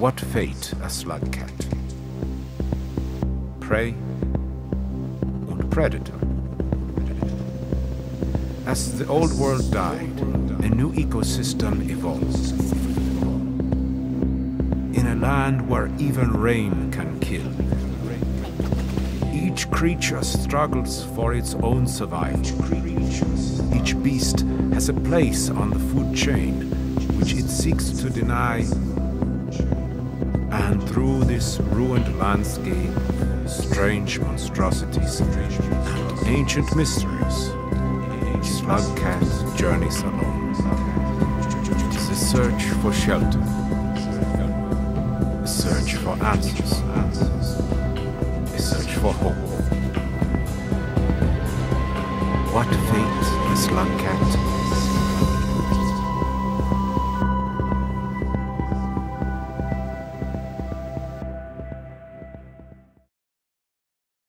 What fate a slug cat? Prey and predator. As the old world died, a new ecosystem evolves. In a land where even rain can kill, each creature struggles for its own survival. Each beast has a place on the food chain, which it seeks to deny. And through this ruined landscape, strange monstrosities and ancient mysteries, Slug Cat journeys alone. It is a search for shelter, a search for answers, a search for hope. What fate is Slug Cat?